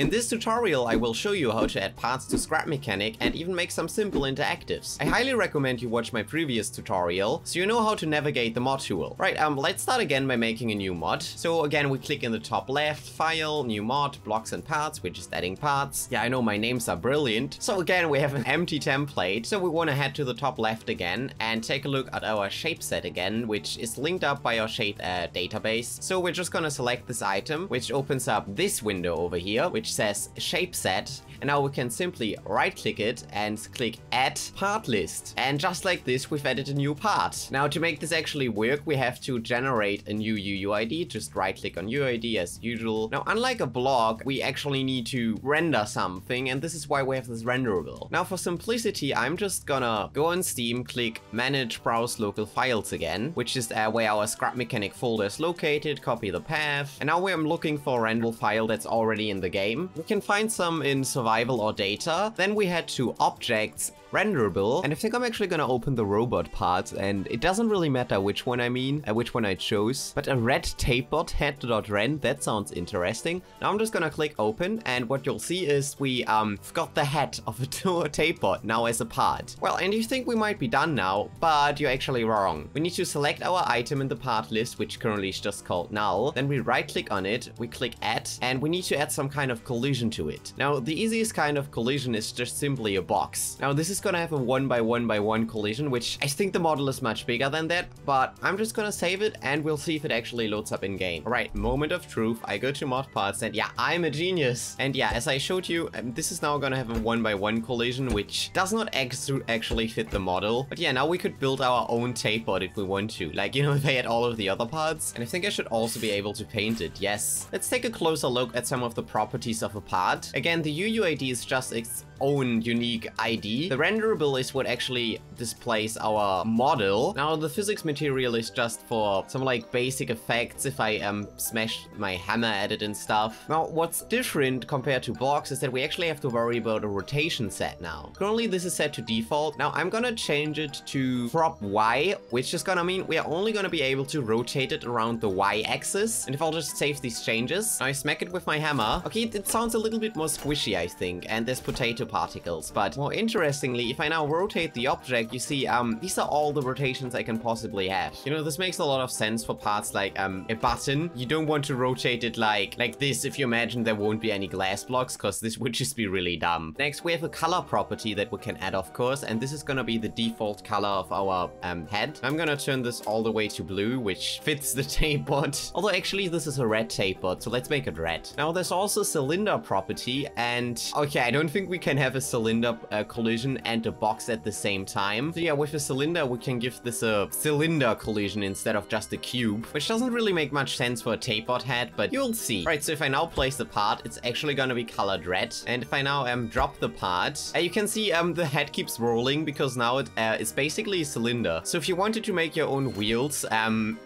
In this tutorial I will show you how to add parts to Scrap Mechanic and even make some simple interactives. I highly recommend you watch my previous tutorial so you know how to navigate the mod tool. Right, let's start again by making a new mod. So again we click in the top left, file, new mod, blocks and parts, we're just adding parts. Yeah, I know my names are brilliant. So again we have an empty template, so we want to head to the top left again and take a look at our shape set again, which is linked up by our shape database. So we're just gonna select this item, which opens up this window over here, which says shape set, and now we can simply right click it and click add part list. And just like this, we've added a new part. Now to make this actually work, we have to generate a new UUID. Just right click on UUID as usual. Now unlike a block, we actually need to render something, and this is why we have this renderable. Now for simplicity, I'm just gonna go on Steam, click manage browse local files again, which is where our Scrap Mechanic folder is located, copy the path, and now where I'm looking for a renderable file that's already in the game. We can find some in survival or data, then we head to objects, renderable, and I think I'm actually gonna open the robot part, and it doesn't really matter which one I mean, which one I chose, but a red tape bot head.rend, that sounds interesting. Now I'm just gonna click open, and what you'll see is we got the head of a tape bot now as a part. Well, and you think we might be done now, but you're actually wrong. We need to select our item in the part list, which currently is just called null, then we right click on it, we click add, and we need to add some kind of collision to it. Now the easiest kind of collision is just simply a box. Now this is gonna have a 1 by 1 by 1 collision, which I think the model is much bigger than that, but I'm just gonna save it and we'll see if it actually loads up in game. All right, moment of truth. I go to mod parts and yeah, I'm a genius. And yeah, as I showed you, this is now gonna have a 1 by 1 collision, which does not actually fit the model. But yeah, now we could build our own tape bot if we want to, like, you know, if I had all of the other parts. And I think I should also be able to paint it. Yes. Let's take a closer look at some of the properties of a part. Again, the UUID is just its own unique ID. The renderable is what actually displays our model. Now the physics material is just for some like basic effects if I smash my hammer at it and stuff. Now what's different compared to blocks is that we actually have to worry about a rotation set now. Currently this is set to default. Now I'm gonna change it to prop Y, which is gonna mean we are only gonna be able to rotate it around the Y axis. And if I'll just save these changes, now I smack it with my hammer. Okay, it sounds a little bit more squishy, I think, and there's potato particles, but more interestingly, if I now rotate the object, you see these are all the rotations I can possibly have. You know, this makes a lot of sense for parts like a button. You don't want to rotate it like this if you imagine there won't be any glass blocks, because this would just be really dumb. Next we have a color property that we can add, of course, and this is gonna be the default color of our head. I'm gonna turn this all the way to blue, which fits the tape bot, although actually this is a red tape bot, so let's make it red. Now there's also cylinder property, and okay, I don't think we can have a cylinder collision and a box at the same time. So yeah, with a cylinder we can give this a cylinder collision instead of just a cube, which doesn't really make much sense for a tape bot head, but you'll see. Right, so if I now place the part, it's actually gonna be colored red, and if I now drop the part, you can see the head keeps rolling because now it is basically a cylinder. So if you wanted to make your own wheels,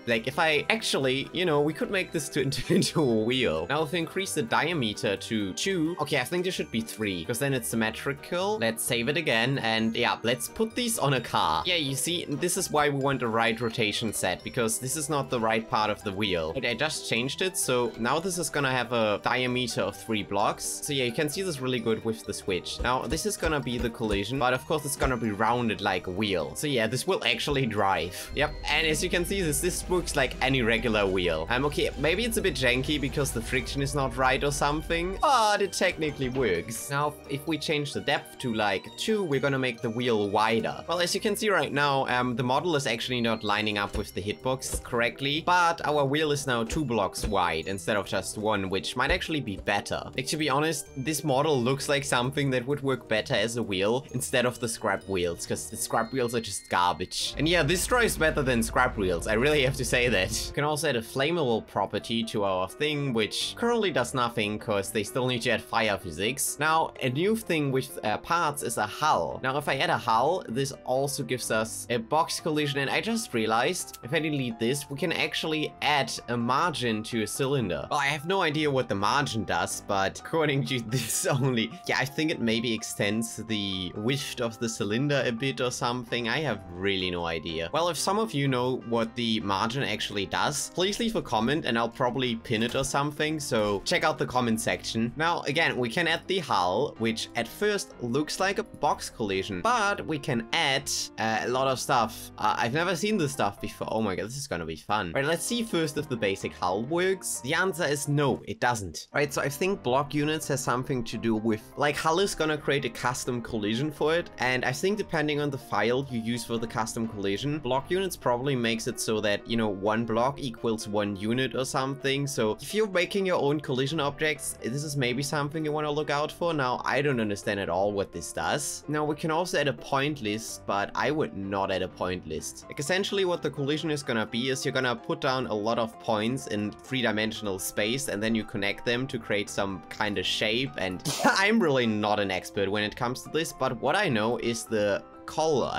like if I actually, you know, we could make this into a wheel. Now if we increase the diameter to 2, okay, I think there should be 3, because then it's symmetrical. Let's save it again, and yeah, let's put these on a car. Yeah, you see, this is why we want a right rotation set, because this is not the right part of the wheel. I just changed it, so now this is gonna have a diameter of 3 blocks. So yeah, you can see this really good with the switch. Now this is gonna be the collision, but of course it's gonna be rounded like a wheel. So yeah, this will actually drive. Yep, and as you can see, this works like any regular wheel. Okay, maybe it's a bit janky because the friction is not right or something, but it technically works. Now if we change the depth to like 2, we're gonna make the wheel wider. Well, as you can see right now, the model is actually not lining up with the hitbox correctly, but our wheel is now 2 blocks wide instead of just 1, which might actually be better. Like, to be honest, this model looks like something that would work better as a wheel instead of the scrap wheels, because the scrap wheels are just garbage. And yeah, this drives better than scrap wheels, I really have to say that. You can also add a flammable property to our thing, which currently does nothing because they still need to add fire physics. Now a new thing thing with parts is a hull. Now, if I add a hull, this also gives us a box collision. And I just realized, if I delete this, we can actually add a margin to a cylinder. Well, I have no idea what the margin does, but according to this only, yeah, I think it maybe extends the width of the cylinder a bit or something. I have really no idea. Well, if some of you know what the margin actually does, please leave a comment and I'll probably pin it or something. So check out the comment section. Now, again, we can add the hull, which at first looks like a box collision, but we can add a lot of stuff. I've never seen this stuff before. Oh my god, this is gonna be fun. All right, let's see first if the basic hull works. The answer is no, it doesn't. All right, so I think block units has something to do with, like, hull is gonna create a custom collision for it. And I think depending on the file you use for the custom collision, block units probably makes it so that, you know, one block equals one unit or something. So if you're making your own collision objects, this is maybe something you want to look out for. Now, I don't understand at all what this does. Now, we can also add a point list, but I would not add a point list. Like, essentially what the collision is gonna be is you're gonna put down a lot of points in three-dimensional space, and then you connect them to create some kind of shape. And I'm really not an expert when it comes to this, but what I know is the call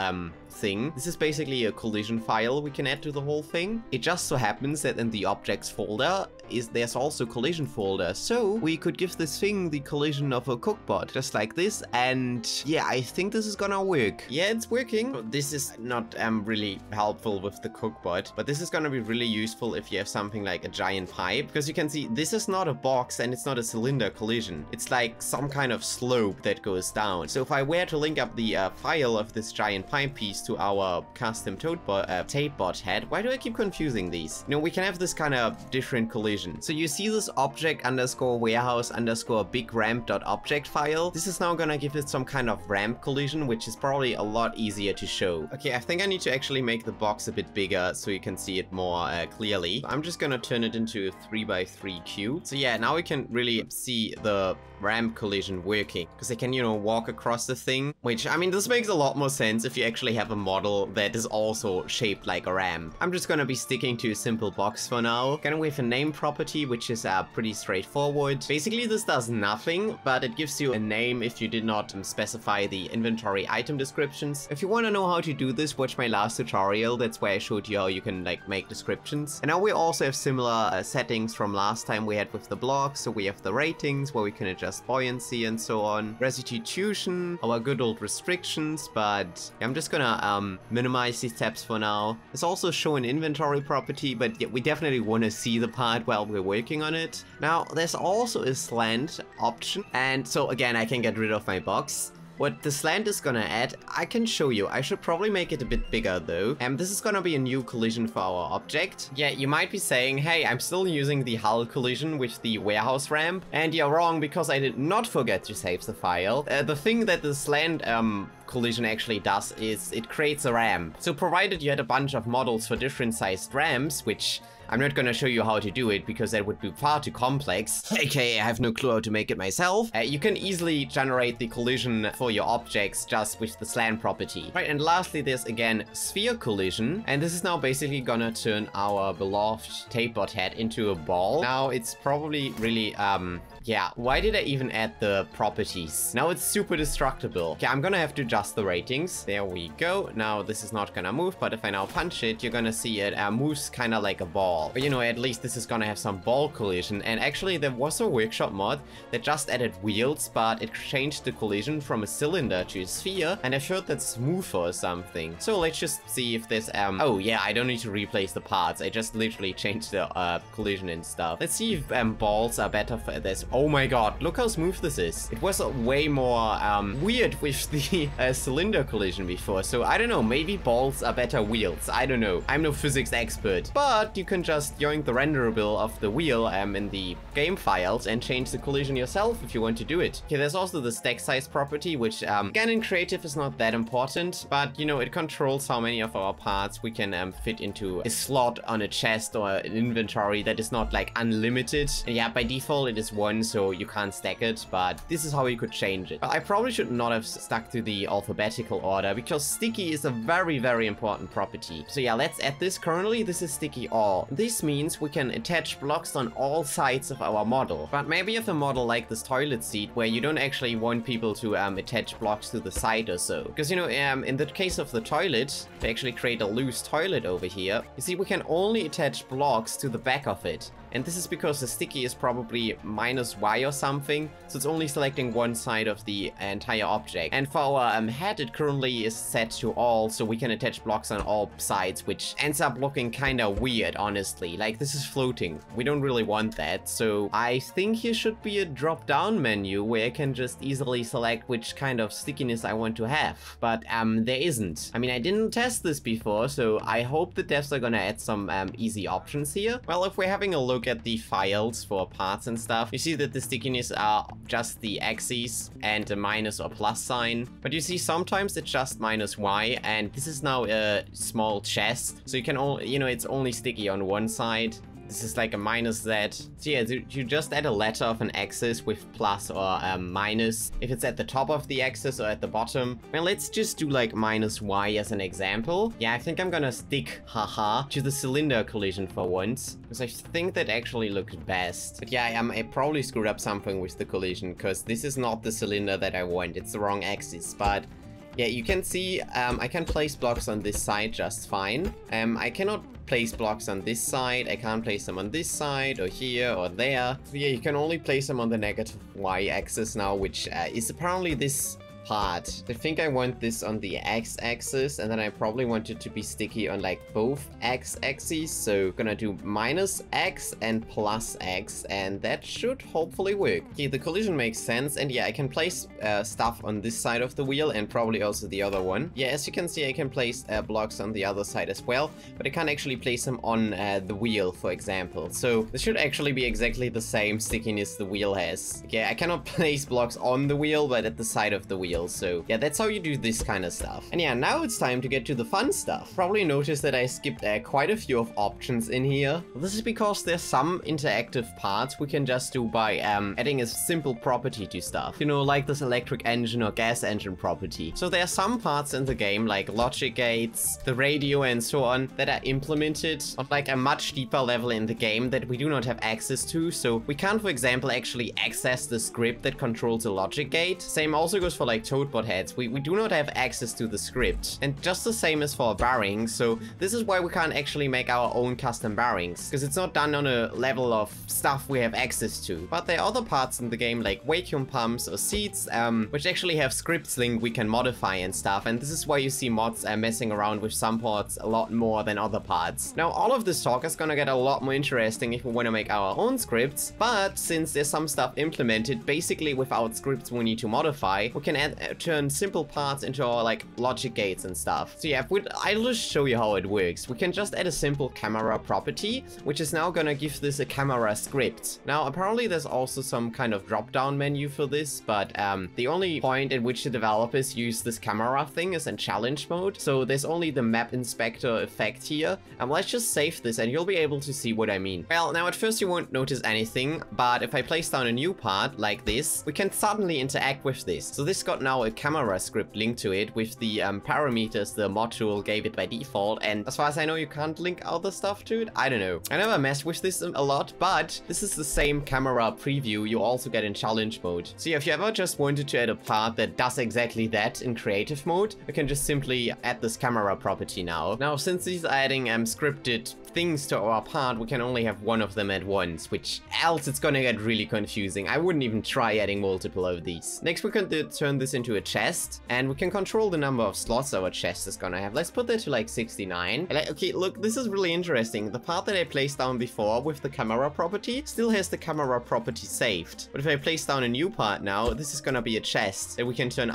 thing. This is basically a collision file we can add to the whole thing. It just so happens that in the objects folder there's also collision folder, so we could give this thing the collision of a cookbot, just like this. And yeah, I think this is gonna work. Yeah, it's working. This is not really helpful with the cookbot, but this is gonna be really useful if you have something like a giant pipe, because you can see this is not a box and it's not a cylinder collision. It's like some kind of slope that goes down. So if I were to link up the file of this giant pipe piece to our custom Tote Bot head. Why do I keep confusing these? You know, we can have this kind of different collision. So you see this object underscore warehouse underscore big ramp dot object file. This is now gonna give it some kind of ramp collision, which is probably a lot easier to show. Okay, I think I need to actually make the box a bit bigger so you can see it more clearly. I'm just gonna turn it into a 3x3 cube. So yeah, now we can really see the ramp collision working, because they can, you know, walk across the thing, which, I mean, this makes a lot more sense if you actually have a model that is also shaped like a ramp. I'm just gonna be sticking to a simple box for now. Gonna wave a name property, which is pretty straightforward. Basically, this does nothing, but it gives you a name if you did not specify the inventory item descriptions. If you wanna know how to do this, watch my last tutorial. That's where I showed you how you can, like, make descriptions. And now we also have similar settings from last time we had with the blocks. So we have the ratings, where we can adjust buoyancy and so on. Restitution, our good old restrictions, but I'm just gonna minimize these tabs for now. It's also show an inventory property, but yeah, we definitely want to see the part while we're working on it. Now, there's also a slant option, and so again, I can get rid of my box. What the slant is gonna add, I can show you. I should probably make it a bit bigger though. And this is gonna be a new collision for our object. Yeah, you might be saying, hey, I'm still using the hull collision with the warehouse ramp. And you're wrong, because I did not forget to save the file. The thing that the slant collision actually does is it creates a ramp. So provided you had a bunch of models for different sized ramps, which I'm not gonna show you how to do it because that would be far too complex, aka I have no clue how to make it myself, you can easily generate the collision for your objects just with the slant property. Right, and lastly, there's again sphere collision, and this is now basically gonna turn our beloved Tote Bot head into a ball. Now, it's probably really, yeah, why did I even add the properties? Now it's super destructible. Okay, I'm gonna have to adjust the ratings. There we go. Now this is not gonna move, but if I now punch it, you're gonna see it moves kind of like a ball. But you know, at least this is gonna have some ball collision. And actually there was a workshop mod that just added wheels, but it changed the collision from a cylinder to a sphere. And I heard that's smoother or something. So let's just see if there's, oh yeah, I don't need to replace the parts. I just literally changed the collision and stuff. Let's see if balls are better for this. Oh my god, look how smooth this is. It was way more weird with the cylinder collision before. So I don't know, maybe balls are better wheels. I don't know. I'm no physics expert. But you can just yoink the renderable of the wheel in the game files and change the collision yourself if you want to do it. Okay, there's also the stack size property, which again in creative is not that important. But you know, it controls how many of our parts we can fit into a slot on a chest or an inventory that is not like unlimited. And yeah, by default it is one. so you can't stack it, but this is how you could change it. I probably should not have stuck to the alphabetical order, because sticky is a very, very important property. So yeah, let's add this. Currently, this is sticky all. This means we can attach blocks on all sides of our model. But maybe if a model like this toilet seat, where you don't actually want people to attach blocks to the side or so. Because, you know, in the case of the toilet, to actually create a loose toilet over here, you see, we can only attach blocks to the back of it. And this is because the sticky is probably -y or something, so it's only selecting one side of the entire object. And for our head, it currently is set to all, so we can attach blocks on all sides, which ends up looking kinda weird, honestly. Like, this is floating. We don't really want that, so I think here should be a drop-down menu where I can just easily select which kind of stickiness I want to have. But there isn't. I mean, I didn't test this before, so I hope the devs are gonna add some easy options here. Well, if we're having a look at the files for parts and stuff, you see that the stickiness are just the axes and a minus or plus sign. But you see, sometimes it's just -y, and this is now a small chest, so you can only, you know, it's only sticky on one side. This is like a -z. So yeah, you just add a letter of an axis with plus or minus, if it's at the top of the axis or at the bottom. Well, let's just do like -y as an example. Yeah, I think I'm gonna stick, haha, to the cylinder collision for once, because I think that actually looks best. But yeah, I probably screwed up something with the collision, because this is not the cylinder that I want. It's the wrong axis, but... yeah, you can see I can place blocks on this side just fine. I cannot place blocks on this side. I can't place them on this side or here or there. So yeah, you can only place them on the -y axis now, which is apparently this part. I think I want this on the X axis, and then I probably want it to be sticky on like both X axes. So gonna do -X and +X, and that should hopefully work. Okay, the collision makes sense, and yeah, I can place stuff on this side of the wheel and probably also the other one. Yeah, as you can see, I can place blocks on the other side as well, but I can't actually place them on the wheel, for example. So this should actually be exactly the same stickiness the wheel has. Okay, I cannot place blocks on the wheel, but at the side of the wheel. So yeah, that's how you do this kind of stuff. And yeah, now it's time to get to the fun stuff. Probably noticed that I skipped quite a few of options in here. This is because there's some interactive parts we can just do by adding a simple property to stuff. You know, like this electric engine or gas engine property. So there are some parts in the game, like logic gates, the radio and so on, that are implemented on like a much deeper level in the game that we do not have access to. So we can't, for example, actually access the script that controls a logic gate. Same also goes for like Tote Bot heads. We do not have access to the script, and just the same as for bearings. So this is why we can't actually make our own custom bearings, because it's not done on a level of stuff we have access to. But there are other parts in the game like vacuum pumps or seats, which actually have scripts linked we can modify and stuff, and this is why you see mods messing around with some parts a lot more than other parts. Now all of this talk is gonna get a lot more interesting if we want to make our own scripts, but since there's some stuff implemented basically without scripts we need to modify, we can add turn simple parts into our like logic gates and stuff. So yeah, I'll just show you how it works. We can just add a simple camera property, which is now gonna give this a camera script. Now apparently there's also some kind of drop-down menu for this, but the only point at which the developers use this camera thing is in challenge mode, so there's only the map inspector effect here. Let's just save this and you'll be able to see what I mean. Well, now at first you won't notice anything, but if I place down a new part like this, we can suddenly interact with this. So this got now a camera script linked to it with the parameters the mod tool gave it by default, and as far as I know you can't link other stuff to it. I don't know, I never messed with this a lot, but this is the same camera preview you also get in challenge mode. So yeah, if you ever just wanted to add a part that does exactly that in creative mode, you can just simply add this camera property now. Now since these are adding scripted things to our part, we can only have one of them at once, which else it's gonna get really confusing. I wouldn't even try adding multiple of these. Next we can turn this into a chest, and we can control the number of slots our chest is gonna have. Let's put that to like 69. Okay, look, this is really interesting. The part that I placed down before with the camera property still has the camera property saved, but if I place down a new part now, this is gonna be a chest that we can turn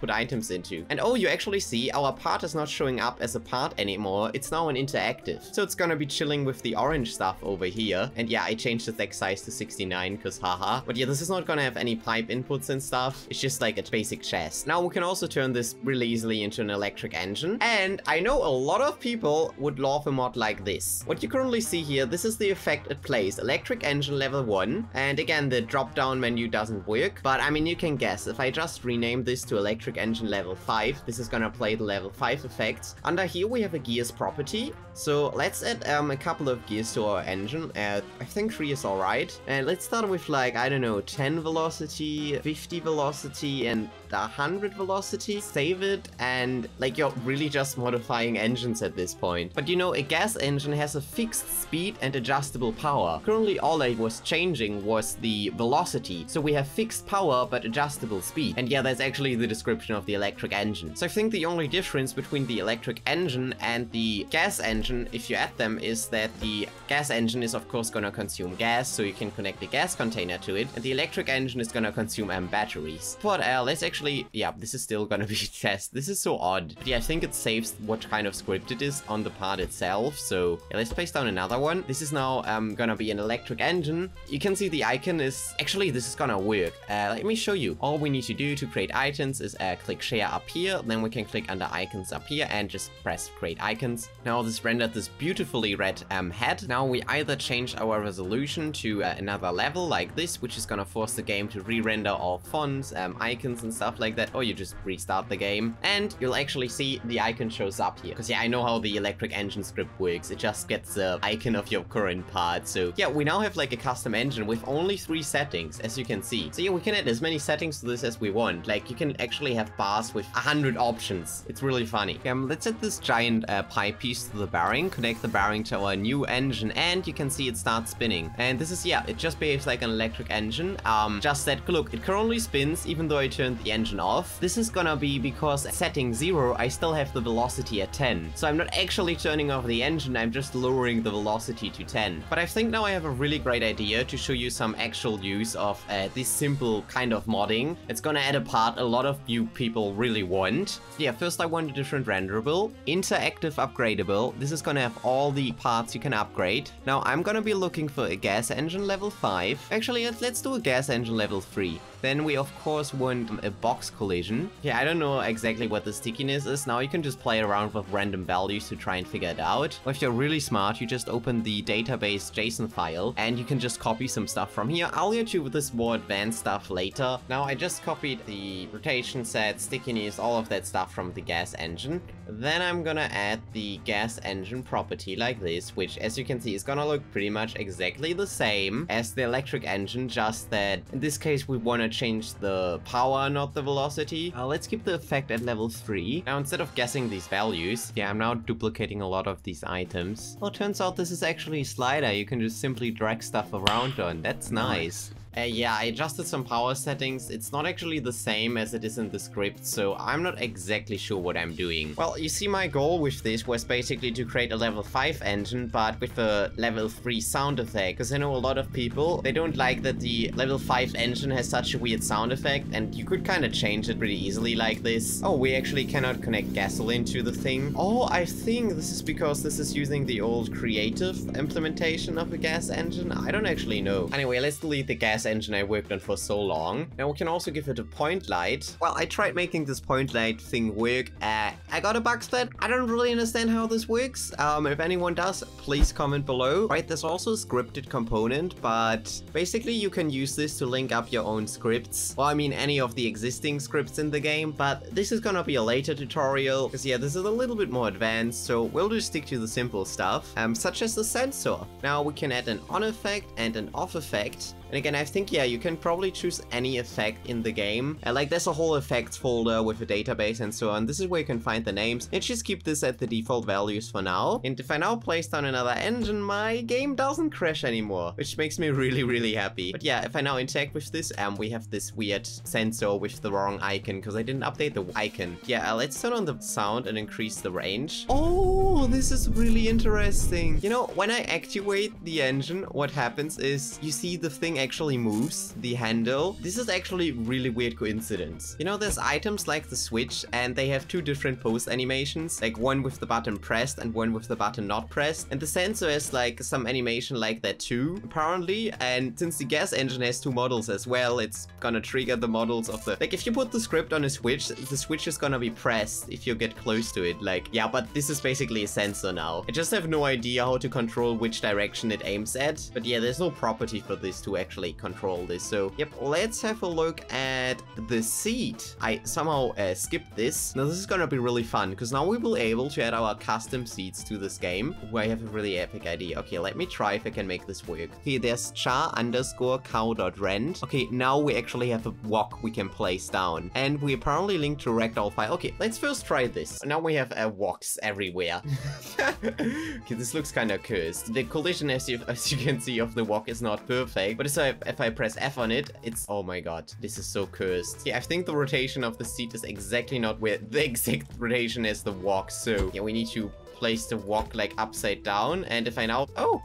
put items into. And oh, you actually see our part is not showing up as a part anymore. It's now an interactive, so it's gonna be chilling with the orange stuff over here. And yeah, I changed the text size to 69 because haha. But yeah, this is not gonna have any pipe inputs and stuff. It's just like a basic basic chest. Now we can also turn this really easily into an electric engine, and I know a lot of people would love a mod like this. What you currently see here, this is the effect it plays, electric engine level 1, and again the drop down menu doesn't work, but I mean you can guess, if I just rename this to electric engine level 5, this is gonna play the level 5 effects. Under here we have a gears property, so let's add a couple of gears to our engine. I think 3 is alright, and let's start with like, I don't know, 10 velocity, 50 velocity and 100 velocity, save it, and like you're really just modifying engines at this point. But you know, a gas engine has a fixed speed and adjustable power. Currently all I was changing was the velocity, so we have fixed power but adjustable speed. And yeah, that's actually the description of the electric engine. So I think the only difference between the electric engine and the gas engine, if you add them, is that the gas engine is of course gonna consume gas, so you can connect a gas container to it, and the electric engine is gonna consume batteries. But let's actually, yeah, this is still gonna be a test. This is so odd. But yeah, I think it saves what kind of script it is on the part itself. So yeah, let's place down another one. This is now gonna be an electric engine. You can see the icon is, actually this is gonna work. Let me show you. All we need to do to create items is click share up here, then we can click under icons up here and just press create icons. Now this rendered this beautifully red head. Now we either change our resolution to another level like this, which is gonna force the game to re-render all fonts, icons and stuff like that, or you just restart the game and you'll actually see the icon shows up here. Because yeah, I know how the electric engine script works. It just gets the icon of your current part. So yeah, we now have like a custom engine with only 3 settings, as you can see. So yeah, we can add as many settings to this as we want. Like you can actually have bars with 100 options. It's really funny. Let's add this giant pipe piece to the bearing, connect the bearing to our new engine, and you can see it starts spinning. And this is, yeah, it just behaves like an electric engine. Just that, look, it currently spins even though I turned the engine off. This is gonna be because at setting 0 I still have the velocity at 10, so I'm not actually turning off the engine, I'm just lowering the velocity to 10. But I think now I have a really great idea to show you some actual use of this simple kind of modding. It's gonna add a part a lot of you people really want. Yeah, first I want a different renderable, interactive upgradable. This is gonna have all the parts you can upgrade. Now I'm gonna be looking for a gas engine level 5. Actually, let's do a gas engine level 3. Then we of course want a box collision. Yeah, I don't know exactly what the stickiness is. Now you can just play around with random values to try and figure it out. Or if you're really smart, you just open the database JSON file and you can just copy some stuff from here. I'll get you with this more advanced stuff later. Now I just copied the rotation set, stickiness, all of that stuff from the gas engine. Then I'm gonna add the gas engine property like this, which as you can see is gonna look pretty much exactly the same as the electric engine, just that in this case we wanna change the power, not the velocity. Let's keep the effect at level 3. Now instead of guessing these values, yeah, I'm now duplicating a lot of these items. Well, it turns out this is actually a slider. You can just simply drag stuff around on. That's nice. Yeah, I adjusted some power settings. It's not actually the same as it is in the script, so I'm not exactly sure what I'm doing. Well, you see, my goal with this was basically to create a level 5 engine, but with a level 3 sound effect. Because I know a lot of people, they don't like that the level 5 engine has such a weird sound effect, and you could kind of change it pretty easily like this. Oh, we actually cannot connect gasoline to the thing. Oh, I think this is because this is using the old creative implementation of a gas engine. I don't actually know. Anyway, let's delete the gas engine I worked on for so long. Now we can also give it a point light. Well, I tried making this point light thing work. I got a bug stat. I don't really understand how this works. If anyone does, please comment below. Right, there's also a scripted component, but basically you can use this to link up your own scripts. Well, I mean any of the existing scripts in the game, but this is gonna be a later tutorial, because yeah, this is a little bit more advanced, so we'll just stick to the simple stuff, such as the sensor. Now we can add an on effect and an off effect. And again, I think, yeah, you can probably choose any effect in the game. Like, there's a whole effects folder with a database and so on. This is where you can find the names. Let's just keep this at the default values for now. And if I now place down another engine, my game doesn't crash anymore, which makes me really, really happy. But yeah, if I now interact with this, we have this weird sensor with the wrong icon, because I didn't update the icon. Yeah, let's turn on the sound and increase the range. Oh, this is really interesting. You know, when I activate the engine, what happens is you see the thing actually moves the handle. This is actually really weird coincidence. You know, there's items like the Switch and they have two different pose animations, like one with the button pressed and one with the button not pressed. And the sensor has like some animation like that too, apparently. And since the gas engine has two models as well, it's gonna trigger the models of the... Like if you put the script on a Switch, the Switch is gonna be pressed if you get close to it. Like, yeah, but this is basically a sensor now. I just have no idea how to control which direction it aims at. But yeah, there's no property for this to actually control this. So yep, let's have a look at the seat. I somehow skipped this. Now this is gonna be really fun because now we will be able to add our custom seats to this game. Ooh, I have a really epic idea. Okay, let me try if I can make this work. Okay, there's char_cow.rend. Okay, now we actually have a walk we can place down. And we apparently linked to ragdoll file. Okay, let's first try this. Now we have walks everywhere. Okay, this looks kind of cursed. The collision, as you can see, of the walk is not perfect. But if I press F on it, it's... Oh my god, this is so cursed. Yeah, I think the rotation of the seat is exactly not where the exact rotation is the walk. So yeah, we need to place the walk like upside down. And if I now... Oh,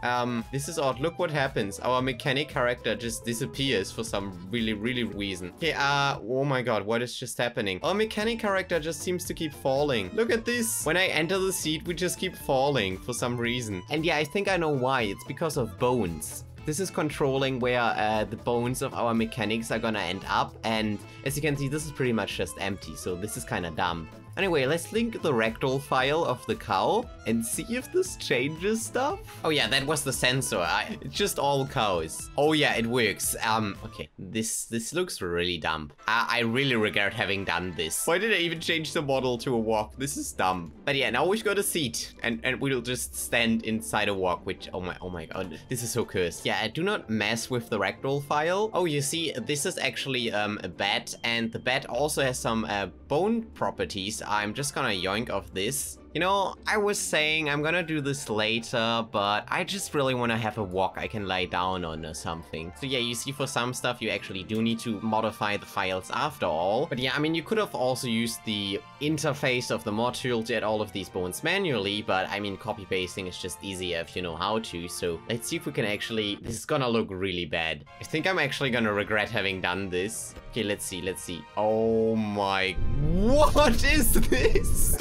this is odd. Look what happens. Our mechanic character just disappears for some really reason. Okay, oh my god, what is just happening? Our mechanic character just seems to keep falling. Look at this. When I enter the seat, we just keep falling for some reason. And yeah, I think I know why. It's because of bones. This is controlling where the bones of our mechanics are gonna end up. And as you can see, this is pretty much just empty. So this is kind of dumb. Anyway, let's link the ragdoll file of the cow and see if this changes stuff. Oh yeah, that was the sensor. It's just all cows. Oh yeah, it works. Okay, this looks really dumb. I really regret having done this. Why did I even change the model to a walk? This is dumb. But yeah, now we've got a seat and we'll just stand inside a walk, which, oh my god, this is so cursed. Yeah, do not mess with the ragdoll file. Oh, you see, this is actually a bat, and the bat also has some bone properties. I'm just gonna yoink off this. You know, I was saying I'm gonna do this later, but I just really want to have a walk I can lie down on or something. So yeah, you see, for some stuff you actually do need to modify the files after all. But yeah, I mean, you could have also used the interface of the mod tool to add all of these bones manually, but I mean, copy pasting is just easier if you know how to. So let's see if we can actually... This is gonna look really bad. I think I'm actually gonna regret having done this. Okay, let's see. Oh my... What is this?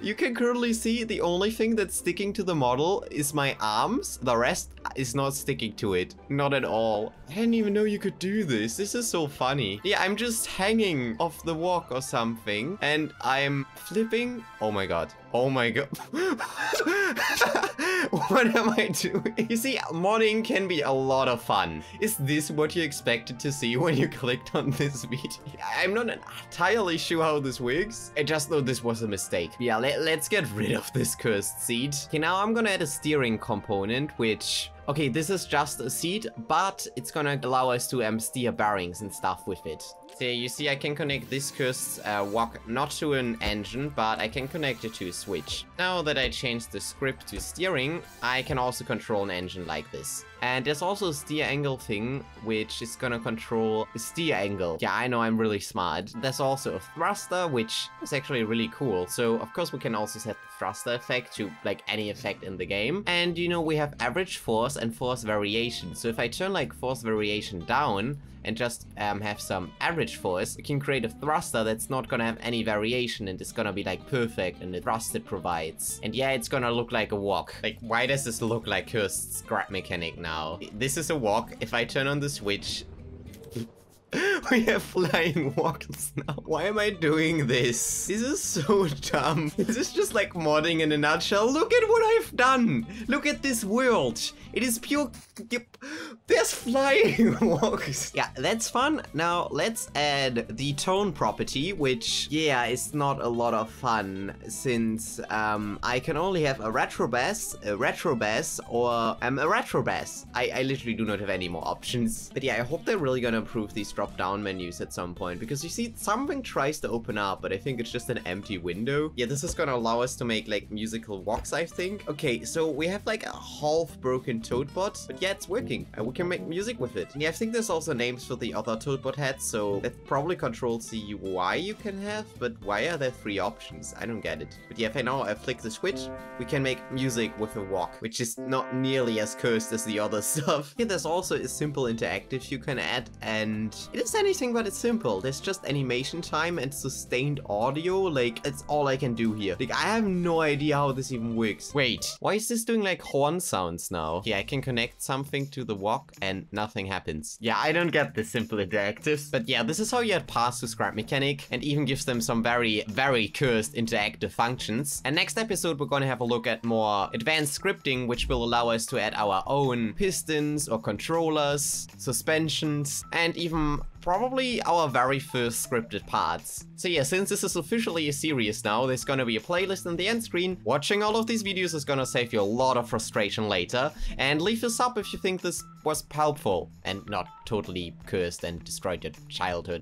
You can currently see the only thing that's sticking to the model is my arms. The rest is not sticking to it. Not at all. I didn't even know you could do this. This is so funny. Yeah, I'm just hanging off the walk or something. And I'm flipping. Oh my god. Oh my god. What am I doing? You see, modding can be a lot of fun. Is this what you expected to see when you clicked on this video? I'm not entirely sure how this works. I just know this was a mistake. Yeah, let's get rid of this cursed seat. Okay, now I'm gonna add a steering component, which... Okay, this is just a seat, but it's gonna allow us to steer bearings and stuff with it. So you see, I can connect this cursed walk not to an engine, but I can connect it to a switch. Now that I changed the script to steering, I can also control an engine like this. And there's also a steer angle thing, which is gonna control a steer angle. Yeah, I know, I'm really smart. There's also a thruster, which is actually really cool. So of course we can also set the thruster effect to like any effect in the game. And you know, we have average force and force variation. So if I turn like force variation down and just have some average force, we can create a thruster that's not gonna have any variation and it's gonna be like perfect and the thrust it provides. And yeah, it's gonna look like a walk. Like, why does this look like cursed Scrap Mechanic now? This is a walk. If I turn on the switch, we have flying walks now. Why am I doing this? This is so dumb. This is just like modding in a nutshell. Look at what I've done. Look at this world. It is pure... There's flying walks. Yeah, that's fun. Now let's add the tone property, which, yeah, is not a lot of fun since I can only have a retro bass, or a retro bass. I literally do not have any more options. But yeah, I hope they're really gonna improve these properties drop-down menus at some point, because you see something tries to open up, but I think it's just an empty window. Yeah, this is gonna allow us to make like musical walks, I think. Okay, so we have like a half broken Tote Bot, but yeah, it's working and we can make music with it. And yeah, I think there's also names for the other Tote Bot heads, so that probably controls the UI you can have, but why are there three options? I don't get it. But yeah, if I now flick the switch, we can make music with a walk, which is not nearly as cursed as the other stuff. Yeah, there's also a simple interactive you can add, and it is anything but it's simple. There's just animation time and sustained audio, like that's all I can do here. Like I have no idea how this even works. Wait, why is this doing like horn sounds now? Yeah, I can connect something to the walk and nothing happens. Yeah, I don't get the simple interactives, but yeah, this is how you add paths to Scrap Mechanic and even gives them some very cursed interactive functions. And next episode we're gonna have a look at more advanced scripting, which will allow us to add our own pistons or controllers, suspensions, and even probably our very first scripted parts. So yeah, since this is officially a series now, there's gonna be a playlist in the end screen. Watching all of these videos is gonna save you a lot of frustration later. And leave a sub if you think this was helpful and not totally cursed and destroyed your childhood.